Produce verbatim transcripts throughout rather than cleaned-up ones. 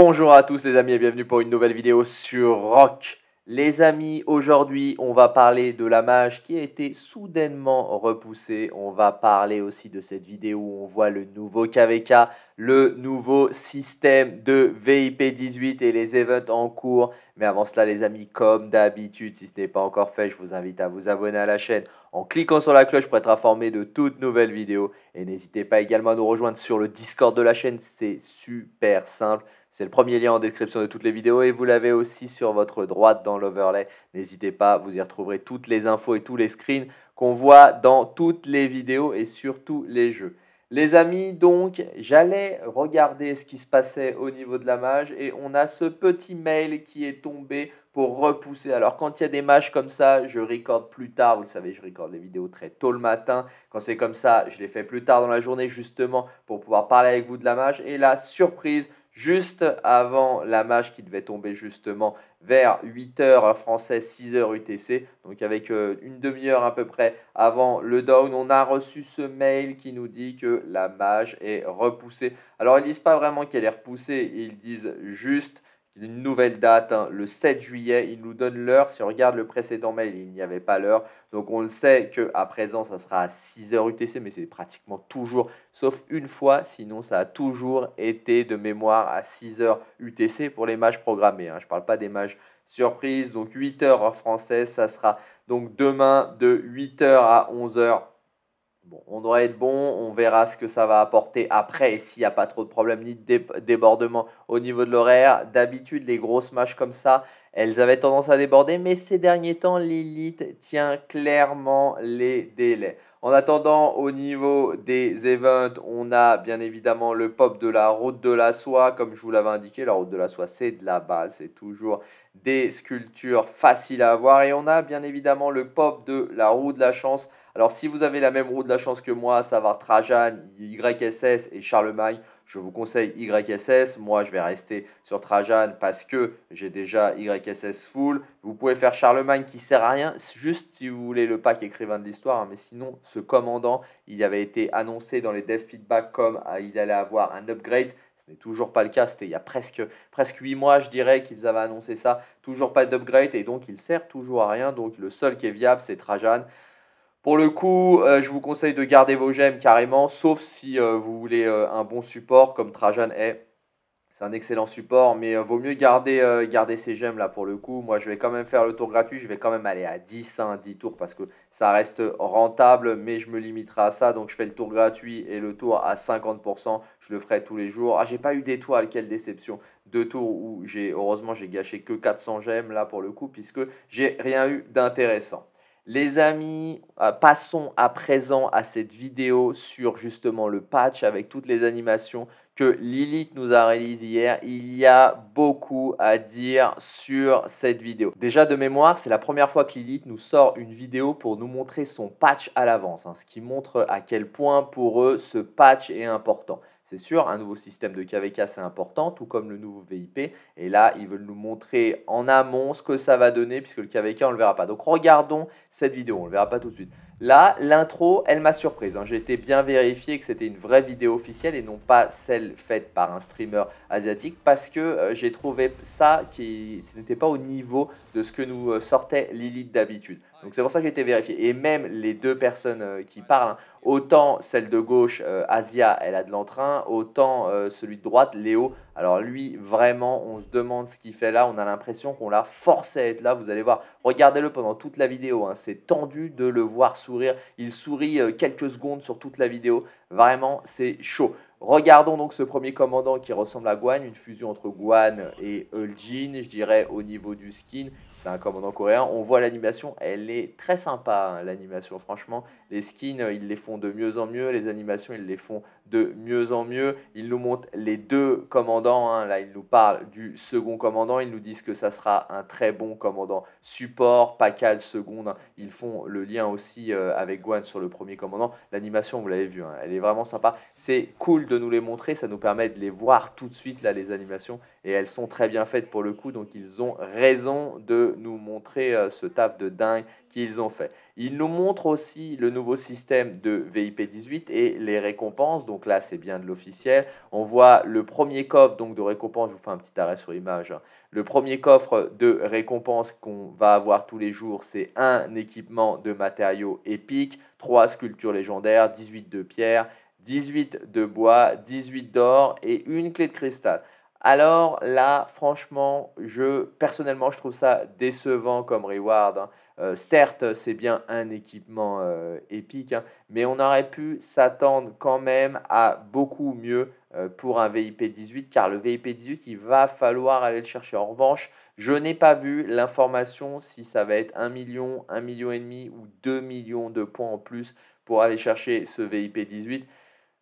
Bonjour à tous les amis et bienvenue pour une nouvelle vidéo sur R O K. Les amis, aujourd'hui on va parler de la mage qui a été soudainement repoussée. On va parler aussi de cette vidéo où on voit le nouveau K V K, le nouveau système de V I P dix-huit et les events en cours. Mais avant cela les amis, comme d'habitude, si ce n'est pas encore fait, je vous invite à vous abonner à la chaîne en cliquant sur la cloche pour être informé de toutes nouvelles vidéos. Et n'hésitez pas également à nous rejoindre sur le Discord de la chaîne, c'est super simple. C'est le premier lien en description de toutes les vidéos et vous l'avez aussi sur votre droite dans l'overlay. N'hésitez pas, vous y retrouverez toutes les infos et tous les screens qu'on voit dans toutes les vidéos et sur tous les jeux. Les amis, donc, j'allais regarder ce qui se passait au niveau de la mage et on a ce petit mail qui est tombé pour repousser. Alors, quand il y a des matchs comme ça, je recorde plus tard. Vous le savez, je recorde les vidéos très tôt le matin. Quand c'est comme ça, je les fais plus tard dans la journée justement pour pouvoir parler avec vous de la mage. Et la surprise, juste avant la mage qui devait tomber justement vers huit heures français, six heures U T C. Donc avec une demi-heure à peu près avant le down, on a reçu ce mail qui nous dit que la mage est repoussée. Alors ils disent pas vraiment qu'elle est repoussée, ils disent juste une nouvelle date, hein, le sept juillet, il nous donne l'heure. Si on regarde le précédent mail, il n'y avait pas l'heure. Donc on le sait qu'à présent, ça sera à six heures U T C, mais c'est pratiquement toujours, sauf une fois, sinon ça a toujours été de mémoire à six heures U T C pour les matchs programmés. Hein. Je ne parle pas des matchs surprises. Donc huit heures française, ça sera donc demain de huit heures à onze heures. Bon, on doit être bon, on verra ce que ça va apporter après et s'il n'y a pas trop de problèmes ni de débordement au niveau de l'horaire. D'habitude, les grosses matchs comme ça, elles avaient tendance à déborder, mais ces derniers temps, Lilith tient clairement les délais. En attendant, au niveau des events, on a bien évidemment le pop de la route de la soie. Comme je vous l'avais indiqué, la route de la soie, c'est de la balle. C'est toujours des sculptures faciles à avoir. Et on a bien évidemment le pop de la roue de la chance. Alors, si vous avez la même roue de la chance que moi, à savoir Trajan, Y S S et Charlemagne, je vous conseille Y S S. Moi, je vais rester sur Trajan parce que j'ai déjà Y S S full. Vous pouvez faire Charlemagne qui sert à rien, juste si vous voulez le pack écrivain de l'histoire. Hein, mais sinon, ce commandant, il avait été annoncé dans les dev feedback comme euh, il allait avoir un upgrade. Ce n'est toujours pas le cas. C'était il y a presque, presque huit mois, je dirais, qu'ils avaient annoncé ça. Toujours pas d'upgrade et donc, il sert toujours à rien. Donc, le seul qui est viable, c'est Trajan. Pour le coup, euh, je vous conseille de garder vos gemmes carrément, sauf si euh, vous voulez euh, un bon support comme Trajan est. C'est un excellent support, mais euh, vaut mieux garder, euh, garder ces gemmes là pour le coup. Moi, je vais quand même faire le tour gratuit, je vais quand même aller à dix, hein, dix tours parce que ça reste rentable, mais je me limiterai à ça. Donc, je fais le tour gratuit et le tour à cinquante pour cent, je le ferai tous les jours. Ah, j'ai pas eu d'étoile, quelle déception. Deux tours où j'ai, heureusement, j'ai gâché que quatre cents gemmes là pour le coup, puisque j'ai rien eu d'intéressant. Les amis, passons à présent à cette vidéo sur justement le patch avec toutes les animations que Lilith nous a réalisées hier. Il y a beaucoup à dire sur cette vidéo. Déjà de mémoire, c'est la première fois que Lilith nous sort une vidéo pour nous montrer son patch à l'avance, hein, ce qui montre à quel point pour eux ce patch est important. C'est sûr, un nouveau système de K V K, c'est important, tout comme le nouveau V I P. Et là, ils veulent nous montrer en amont ce que ça va donner, puisque le K V K, on ne le verra pas. Donc, regardons cette vidéo, on ne le verra pas tout de suite. Là, l'intro, elle m'a surprise. Hein. J'ai été bien vérifié que c'était une vraie vidéo officielle et non pas celle faite par un streamer asiatique, parce que euh, j'ai trouvé ça qui ce n'était pas au niveau de ce que nous euh, sortait Lilith d'habitude. Donc c'est pour ça que j'ai été vérifié. Et même les deux personnes euh, qui parlent, hein, autant celle de gauche, euh, Asia, elle a de l'entrain, autant euh, celui de droite, Léo. Alors lui, vraiment, on se demande ce qu'il fait là. On a l'impression qu'on l'a forcé à être là. Vous allez voir, regardez-le pendant toute la vidéo. Hein. C'est tendu de le voir sourire. Il sourit euh, quelques secondes sur toute la vidéo. Vraiment, c'est chaud. Regardons donc ce premier commandant qui ressemble à Guan. Une fusion entre Guan et Uljin, je dirais, au niveau du skin. C'est un commandant coréen. On voit l'animation, elle est très sympa, hein, l'animation. Franchement, les skins, ils les font de mieux en mieux. Les animations, ils les font de mieux en mieux. Ils nous montrent les deux commandants. Hein. Là, ils nous parlent du second commandant. Ils nous disent que ça sera un très bon commandant support. Pacal deux. Hein. Ils font le lien aussi euh, avec Guan sur le premier commandant. L'animation, vous l'avez vu, hein, elle est vraiment sympa. C'est cool de nous les montrer. Ça nous permet de les voir tout de suite, là, les animations. Et elles sont très bien faites pour le coup. Donc, ils ont raison de nous montrer euh, ce taf de dingue qu'ils ont fait. Ils nous montrent aussi le nouveau système de V I P dix-huit et les récompenses. Donc là, c'est bien de l'officiel. On voit le premier coffre donc, de récompense. Je vous fais un petit arrêt sur l'image. Le premier coffre de récompense qu'on va avoir tous les jours, c'est un équipement de matériaux épiques, trois sculptures légendaires, dix-huit de pierre, dix-huit de bois, dix-huit d'or et une clé de cristal. Alors là, franchement, je, personnellement, je trouve ça décevant comme reward. Hein. Euh, certes, c'est bien un équipement euh, épique, hein, mais on aurait pu s'attendre quand même à beaucoup mieux euh, pour un V I P dix-huit, car le V I P dix-huit, il va falloir aller le chercher. En revanche, je n'ai pas vu l'information si ça va être un million, un million et demi ou deux millions de points en plus pour aller chercher ce V I P dix-huit.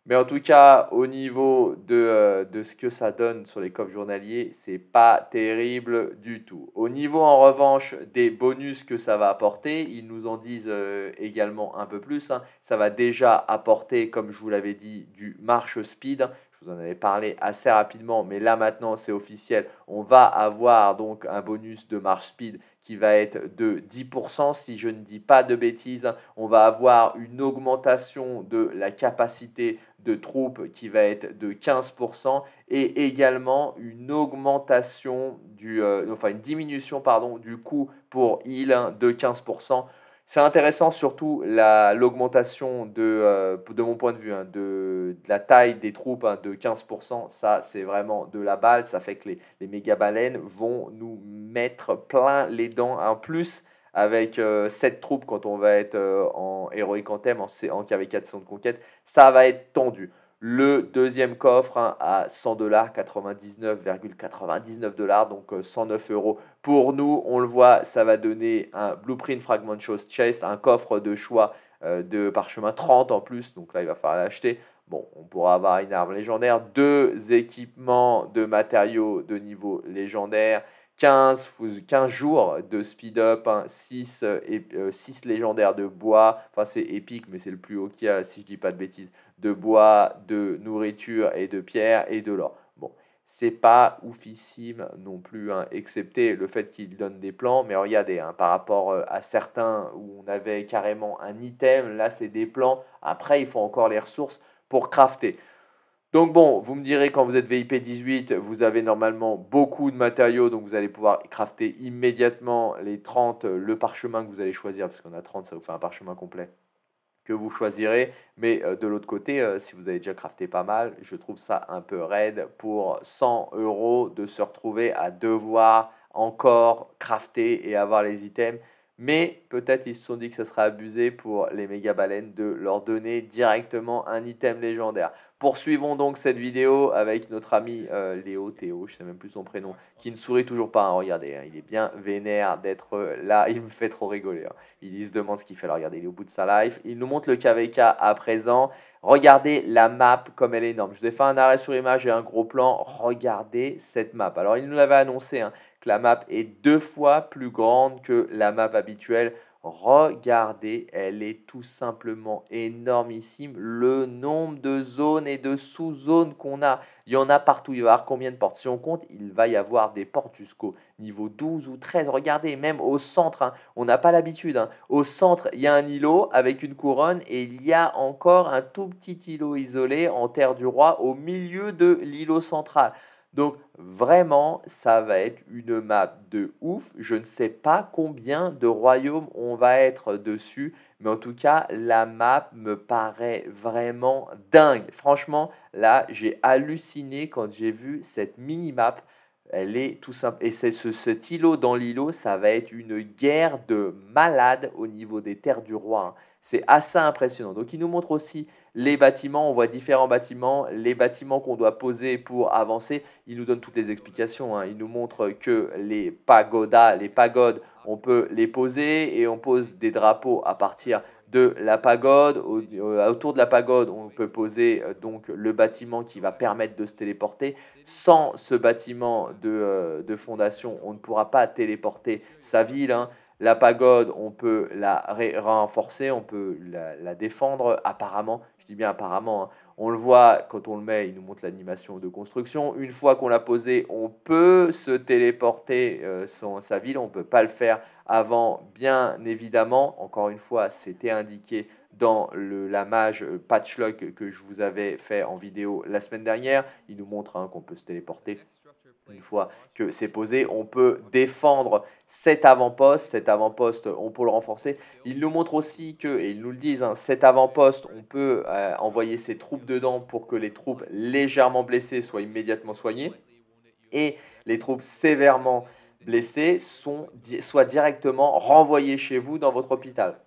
Mais en tout cas, au niveau de, euh, de ce que ça donne sur les coffres journaliers, c'est pas terrible du tout. Au niveau, en revanche, des bonus que ça va apporter, ils nous en disent euh, également un peu plus. Hein. Ça va déjà apporter, comme je vous l'avais dit, du marche speed. Je vous en avais parlé assez rapidement, mais là maintenant, c'est officiel. On va avoir donc un bonus de marche speed qui va être de dix pour cent, si je ne dis pas de bêtises. On va avoir une augmentation de la capacité de troupes qui va être de quinze pour cent et également une augmentation du, euh, enfin une diminution pardon du coût pour heal de quinze pour cent. C'est intéressant surtout l'augmentation de, euh, de mon point de vue, hein, de, de la taille des troupes hein, de quinze pour cent. Ça, c'est vraiment de la balle. Ça fait que les, les méga baleines vont nous mettre plein les dents. En plus, avec euh, cette troupe, quand on va être euh, en Heroic Anthem, en, en K V K de Saison de Conquête, ça va être tendu. Le deuxième coffre hein, à cent dollars, quatre-vingt-dix-neuf virgule quatre-vingt-dix-neuf dollars, donc cent neuf euros pour nous. On le voit, ça va donner un Blueprint Fragment Shows Chest, un coffre de choix euh, de parchemin trente en plus. Donc là, il va falloir l'acheter. Bon, on pourra avoir une arme légendaire, deux équipements de matériaux de niveau légendaire, quinze, quinze jours de speed up, hein, six, euh, six légendaires de bois, enfin c'est épique mais c'est le plus haut qu'il y a si je dis pas de bêtises, de bois, de nourriture et de pierre et de l'or. Bon, c'est pas oufissime non plus, hein, excepté le fait qu'il donne des plans, mais regardez, hein, par rapport à certains où on avait carrément un item, là c'est des plans, après il faut encore les ressources pour crafter. Donc bon, vous me direz quand vous êtes V I P dix-huit, vous avez normalement beaucoup de matériaux, donc vous allez pouvoir crafter immédiatement les trente, le parchemin que vous allez choisir, parce qu'on a trente, ça vous fait un parchemin complet que vous choisirez. Mais de l'autre côté, si vous avez déjà crafté pas mal, je trouve ça un peu raide pour cent euros de se retrouver à devoir encore crafter et avoir les items. Mais peut-être ils se sont dit que ça serait abusé pour les méga baleines de leur donner directement un item légendaire. Poursuivons donc cette vidéo avec notre ami euh, Léo, Théo, je ne sais même plus son prénom, qui ne sourit toujours pas. Hein, regardez, hein, il est bien vénère d'être euh, là, il me fait trop rigoler. Hein. Il, il se demande ce qu'il fait. Alors regardez, il est au bout de sa life. Il nous montre le K V K à présent. Regardez la map comme elle est énorme. Je vous ai fait un arrêt sur image et un gros plan. Regardez cette map. Alors il nous l'avait annoncé hein, que la map est deux fois plus grande que la map habituelle. Regardez, elle est tout simplement énormissime. Le nombre de zones et de sous-zones qu'on a, il y en a partout. Il va y avoir combien de portes? Si on compte, il va y avoir des portes jusqu'au niveau douze ou treize. Regardez, même au centre, hein, on n'a pas l'habitude. Hein. Au centre, il y a un îlot avec une couronne et il y a encore un tout petit îlot isolé en terre du roi au milieu de l'îlot central. Donc vraiment, ça va être une map de ouf. Je ne sais pas combien de royaumes on va être dessus, mais en tout cas, la map me paraît vraiment dingue. Franchement, là, j'ai halluciné quand j'ai vu cette mini-map. Elle est tout simple. Et c'est ce, cet îlot dans l'îlot, ça va être une guerre de malades au niveau des terres du roi. Hein. C'est assez impressionnant. Donc, il nous montre aussi les bâtiments. On voit différents bâtiments, les bâtiments qu'on doit poser pour avancer. Il nous donne toutes les explications. Hein. Il nous montre que les pagodas, les pagodes, on peut les poser et on pose des drapeaux à partir de la pagode. Autour de la pagode, on peut poser donc le bâtiment qui va permettre de se téléporter. Sans ce bâtiment de, de fondation, on ne pourra pas téléporter sa ville. Hein. La pagode, on peut la renforcer, on peut la, la défendre apparemment, je dis bien apparemment, hein. On le voit, quand on le met, il nous montre l'animation de construction. Une fois qu'on l'a posé, on peut se téléporter euh, sans sa ville. On ne peut pas le faire avant, bien évidemment. Encore une fois, c'était indiqué dans le, la mage patchlock que je vous avais fait en vidéo la semaine dernière. Il nous montre hein, qu'on peut se téléporter une fois que c'est posé. On peut défendre cet avant-poste. Cet avant-poste, on peut le renforcer. Il nous montre aussi que, et ils nous le disent, hein, cet avant-poste, on peut euh, envoyer ses troupes dedans pour que les troupes légèrement blessées soient immédiatement soignées. Et les troupes sévèrement blessées sont, soient directement renvoyées chez vous dans votre hôpital.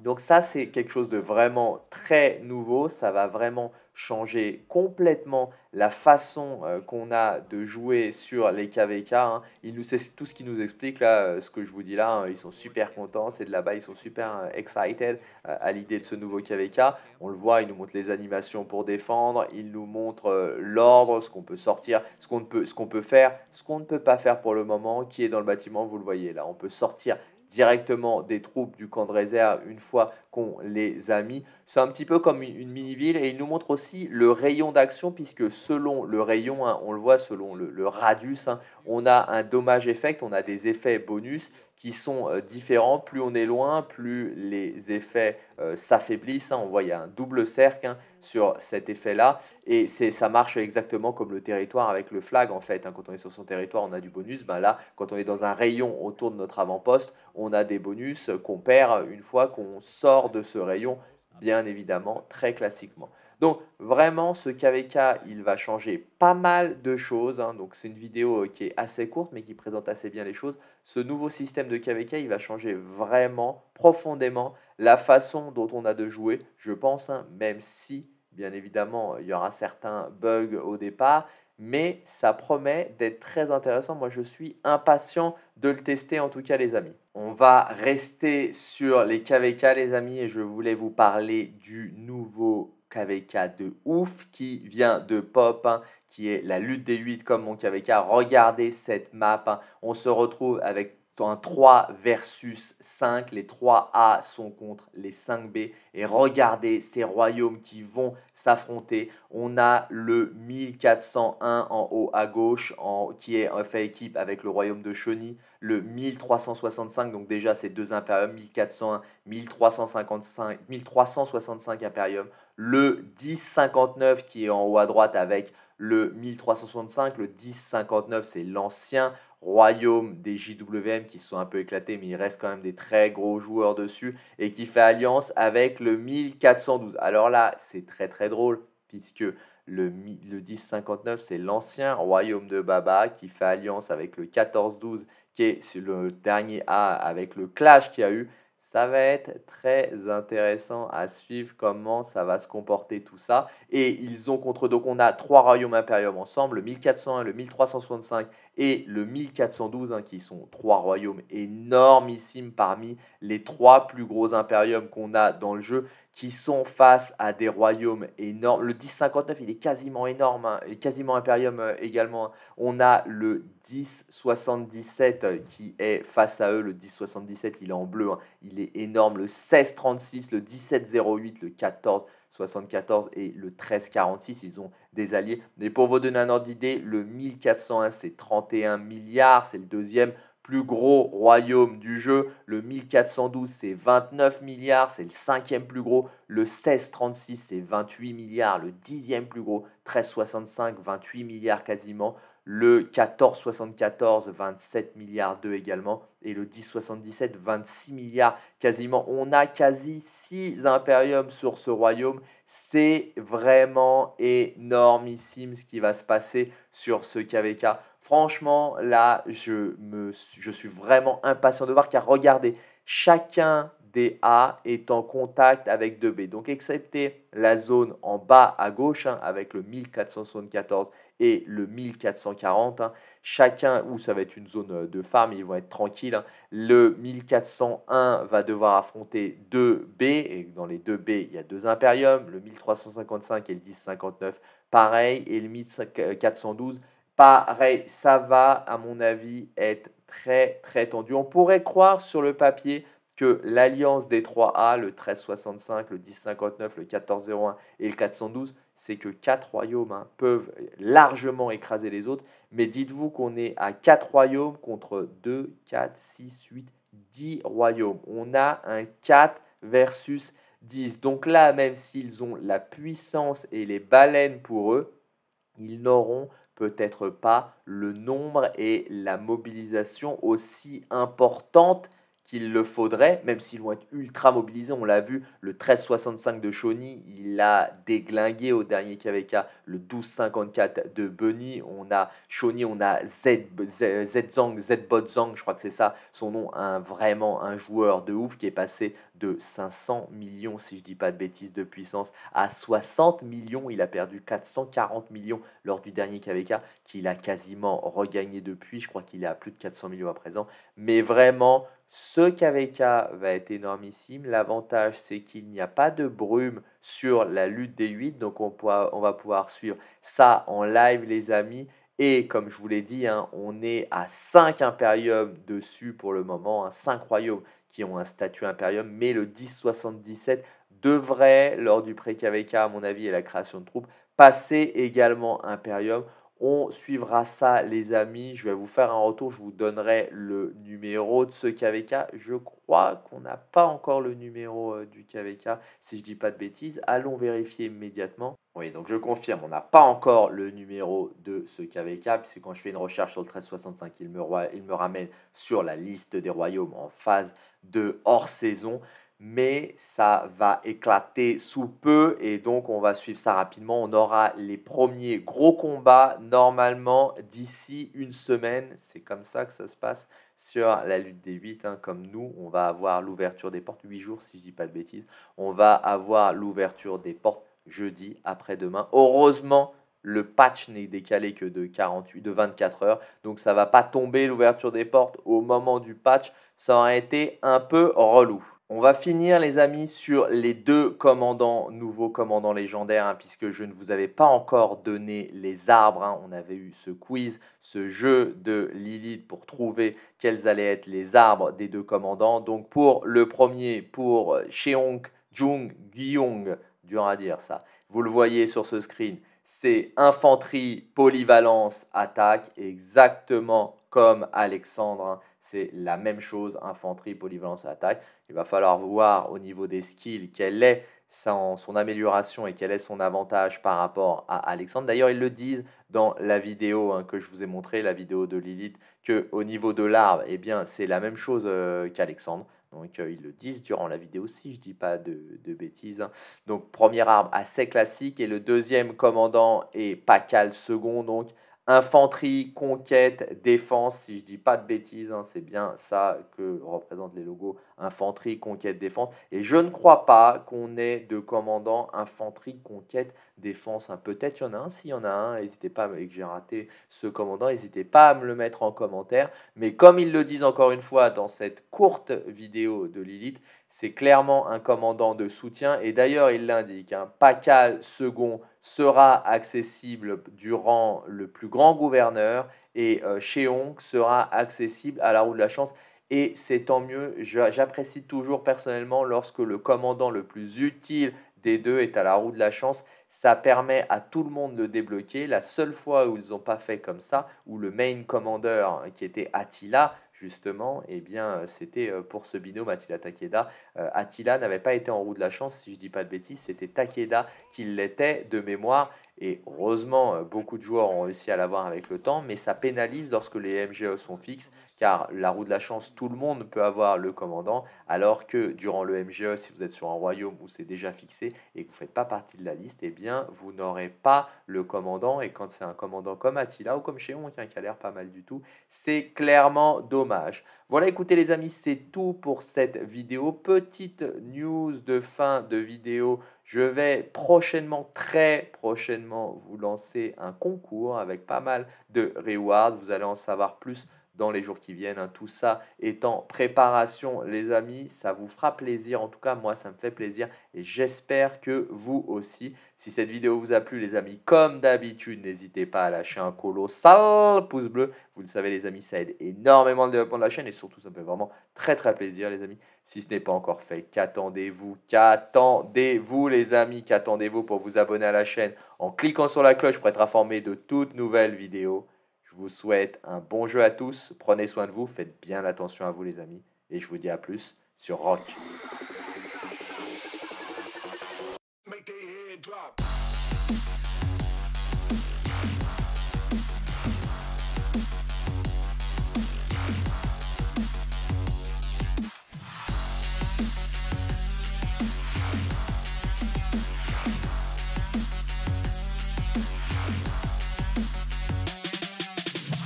Donc ça, c'est quelque chose de vraiment très nouveau. Ça va vraiment changer complètement la façon euh, qu'on a de jouer sur les K V K. Hein. Ils nous, c'est tout ce qu'ils nous expliquent, là, euh, ce que je vous dis là. Hein, ils sont super contents. C'est de là-bas, ils sont super euh, excited euh, à l'idée de ce nouveau K V K. On le voit, ils nous montrent les animations pour défendre. Ils nous montrent euh, l'ordre, ce qu'on peut sortir, ce qu'on peut, ce qu'on peut faire, ce qu'on ne peut pas faire pour le moment, qui est dans le bâtiment, vous le voyez là. On peut sortir directement des troupes du camp de réserve une fois qu'on les a mis. C'est un petit peu comme une, une mini-ville, et il nous montre aussi le rayon d'action, puisque selon le rayon, hein, on le voit, selon le, le radius, hein, on a un dommage effect, on a des effets bonus qui sont euh, différents. Plus on est loin, plus les effets euh, s'affaiblissent. Hein. On voit, il y a un double cercle hein, sur cet effet-là. Et ça marche exactement comme le territoire avec le flag, en fait. Hein. Quand on est sur son territoire, on a du bonus. Ben là, quand on est dans un rayon autour de notre avant-poste, on a des bonus qu'on perd une fois qu'on sort de ce rayon, bien évidemment, très classiquement. Donc, vraiment, ce K V K, il va changer pas mal de choses. Hein. Donc, c'est une vidéo qui est assez courte, mais qui présente assez bien les choses. Ce nouveau système de K V K, il va changer vraiment, profondément, la façon dont on a de jouer, je pense, hein, même si, bien évidemment, il y aura certains bugs au départ. Mais ça promet d'être très intéressant. Moi, je suis impatient de le tester, en tout cas, les amis. On va rester sur les K V K, les amis, et je voulais vous parler du nouveau K V K de ouf qui vient de pop, hein, qui est la lutte des huit comme mon K V K. Regardez cette map, hein. On se retrouve avec un trois versus cinq, les trois A sont contre les cinq B, et regardez ces royaumes qui vont s'affronter. On a le mille quatre cent un en haut à gauche, en, qui est en fait équipe avec le royaume de Shawnee, le mille trois cent soixante-cinq, donc déjà ces deux impériums, mille quatre cent un, mille trois cent cinquante-cinq, mille trois cent soixante-cinq impérium, le dix cinquante-neuf qui est en haut à droite avec le mille trois cent soixante-cinq, le dix cinquante-neuf c'est l'ancien royaume des J W M qui sont un peu éclatés, mais il reste quand même des très gros joueurs dessus, et qui fait alliance avec le mille quatre cent douze. Alors là, c'est très très drôle, puisque le, le dix cinquante-neuf, c'est l'ancien royaume de Baba qui fait alliance avec le quatorze douze, qui est le dernier A avec le clash qu'il y a eu. Ça va être très intéressant à suivre comment ça va se comporter tout ça. Et ils ont contre, donc on a trois royaumes impérium ensemble, le mille quatre cent un, le mille trois cent soixante-cinq et le mille quatre cent douze, hein, qui sont trois royaumes énormissimes parmi les trois plus gros impériums qu'on a dans le jeu, qui sont face à des royaumes énormes. Le dix cinquante-neuf, il est quasiment énorme, hein, quasiment impérium euh, également. Hein. On a le dix soixante-dix-sept euh, qui est face à eux. Le dix soixante-dix-sept, il est en bleu, hein, il est énorme. Le seize trente-six, le dix-sept zéro huit, le quatorze soixante-quatorze et le treize quarante-six, ils ont des alliés. Mais pour vous donner un ordre d'idée, le mille quatre cent un, c'est trente et un milliards, c'est le deuxième plus gros royaume du jeu. Le mille quatre cent douze, c'est vingt-neuf milliards, c'est le cinquième plus gros. Le seize trente-six, c'est vingt-huit milliards, le dixième plus gros. treize soixante-cinq, vingt-huit milliards quasiment. Le quatorze soixante-quatorze, vingt-sept milliards deux également. Et le dix soixante-dix-sept, vingt-six milliards quasiment. On a quasi six impériums sur ce royaume. C'est vraiment énormissime ce qui va se passer sur ce K V K. Franchement, là, je, me, je suis vraiment impatient de voir, car regardez, chacun des A est en contact avec deux B. Donc, excepté la zone en bas à gauche, hein, avec le mille quatre cent soixante-quatorze et le mille quatre cent quarante, hein, chacun, où ça va être une zone de farm, ils vont être tranquilles. Hein. Le mille quatre cent un va devoir affronter deux B, et dans les deux B, il y a deux impériums. Le mille trois cent cinquante-cinq et le dix cinquante-neuf, pareil, et le mille quatre cent douze, pareil. Ça va, à mon avis, être très, très tendu. On pourrait croire sur le papier que l'alliance des trois A, le treize soixante-cinq, le dix cinquante-neuf, le quatorze zéro un et le quatre cent douze, c'est que quatre royaumes hein, peuvent largement écraser les autres. Mais dites-vous qu'on est à quatre royaumes contre deux, quatre, six, huit, dix royaumes. On a un quatre versus dix. Donc là, même s'ils ont la puissance et les baleines pour eux, ils n'auront peut-être pas le nombre et la mobilisation aussi importante qu'il le faudrait, même s'ils vont être ultra mobilisés. On l'a vu, le treize soixante-cinq de Shawnee, il a déglingué au dernier K V K, le douze cinquante-quatre de Bunny. On a Shawnee, on a Z, Z, Z Zang, Z Bozang, je crois que c'est ça son nom, un, vraiment un joueur de ouf qui est passé de cinq cents millions, si je dis pas de bêtises, de puissance à soixante millions. Il a perdu quatre cent quarante millions lors du dernier K V K, qu'il a quasiment regagné depuis. Je crois qu'il est à plus de quatre cents millions à présent, mais vraiment... ce K V K va être énormissime. L'avantage, c'est qu'il n'y a pas de brume sur la lutte des huit. Donc, on, pourra, on va pouvoir suivre ça en live, les amis. Et comme je vous l'ai dit, hein, on est à cinq impériums dessus pour le moment. Hein, cinq royaumes qui ont un statut impérium. Mais le dix soixante-dix-sept devrait, lors du pré-K V K, à mon avis, et la création de troupes, passer également impérium. On suivra ça, les amis. Je vais vous faire un retour. Je vous donnerai le numéro de ce K V K. Je crois qu'on n'a pas encore le numéro euh, du K V K, si je ne dis pas de bêtises. Allons vérifier immédiatement. Oui, donc je confirme, on n'a pas encore le numéro de ce K V K, puisque quand je fais une recherche sur le treize soixante-cinq, il me, il me ramène sur la liste des royaumes en phase de hors-saison. Mais ça va éclater sous peu et donc on va suivre ça rapidement. On aura les premiers gros combats normalement d'ici une semaine. C'est comme ça que ça se passe sur la lutte des huit. Hein. Comme nous, on va avoir l'ouverture des portes, huit jours si je dis pas de bêtises. On va avoir l'ouverture des portes jeudi après-demain. Heureusement, le patch n'est décalé que de, quarante-huit, de vingt-quatre heures. Donc ça ne va pas tomber l'ouverture des portes au moment du patch. Ça aurait été un peu relou. On va finir, les amis, sur les deux commandants, nouveaux commandants légendaires, hein, puisque je ne vous avais pas encore donné les arbres. Hein. On avait eu ce quiz, ce jeu de Lilith pour trouver quels allaient être les arbres des deux commandants. Donc, pour le premier, pour Cheong Jung Gyeong, dur à dire ça, vous le voyez sur ce screen, c'est infanterie, polyvalence, attaque, exactement comme Alexandre. Hein. C'est la même chose, infanterie, polyvalence, attaque. Il va falloir voir au niveau des skills quelle est son, son amélioration et quel est son avantage par rapport à Alexandre. D'ailleurs, ils le disent dans la vidéo hein, que je vous ai montré, la vidéo de Lilith, qu'au niveau de l'arbre, eh bien, c'est la même chose euh, qu'Alexandre. Donc, euh, ils le disent durant la vidéo, si je ne dis pas de, de bêtises. Hein. Donc, premier arbre assez classique et le deuxième commandant est Pacal deux, donc infanterie, conquête, défense, si je dis pas de bêtises, hein, c'est bien ça que représentent les logos, infanterie, conquête, défense. Et je ne crois pas qu'on ait de commandant infanterie, conquête, défense. Hein. Peut-être il y en a un, s'il y en a un, n'hésitez pas, et que j'ai raté ce commandant, n'hésitez pas à me le mettre en commentaire. Mais comme ils le disent encore une fois dans cette courte vidéo de Lilith, c'est clairement un commandant de soutien. Et d'ailleurs, il l'indique, hein, Pacal deux sera accessible durant le plus grand gouverneur et euh, Cheong sera accessible à la roue de la chance. Et c'est tant mieux, j'apprécie toujours personnellement lorsque le commandant le plus utile des deux est à la roue de la chance. Ça permet à tout le monde de débloquer. La seule fois où ils n'ont pas fait comme ça, où le main commander qui était Attila, justement, eh bien, c'était pour ce binôme Attila Takeda. Euh, Attila n'avait pas été en roue de la chance, si je ne dis pas de bêtises, c'était Takeda qui l'était de mémoire. Et heureusement, beaucoup de joueurs ont réussi à l'avoir avec le temps, mais ça pénalise lorsque les M G O sont fixes, car la roue de la chance, tout le monde peut avoir le commandant, alors que durant le M G O, si vous êtes sur un royaume où c'est déjà fixé et que vous ne faites pas partie de la liste, eh bien, vous n'aurez pas le commandant. Et quand c'est un commandant comme Attila ou comme Cheong, qui a l'air pas mal du tout, c'est clairement dommage. Voilà, écoutez les amis, c'est tout pour cette vidéo. Petite news de fin de vidéo. Je vais prochainement, très prochainement, vous lancer un concours avec pas mal de rewards. Vous allez en savoir plus dans les jours qui viennent. Hein. Tout ça est en préparation, les amis. Ça vous fera plaisir. En tout cas, moi, ça me fait plaisir. Et j'espère que vous aussi. Si cette vidéo vous a plu, les amis, comme d'habitude, n'hésitez pas à lâcher un colossal pouce bleu. Vous le savez, les amis, ça aide énormément le développement de la chaîne. Et surtout, ça me fait vraiment très, très plaisir, les amis. Si ce n'est pas encore fait, qu'attendez-vous? Qu'attendez-vous, les amis? Qu'attendez-vous pour vous abonner à la chaîne en cliquant sur la cloche pour être informé de toutes nouvelles vidéos? Je vous souhaite un bon jeu à tous. Prenez soin de vous. Faites bien attention à vous, les amis. Et je vous dis à plus sur R O K.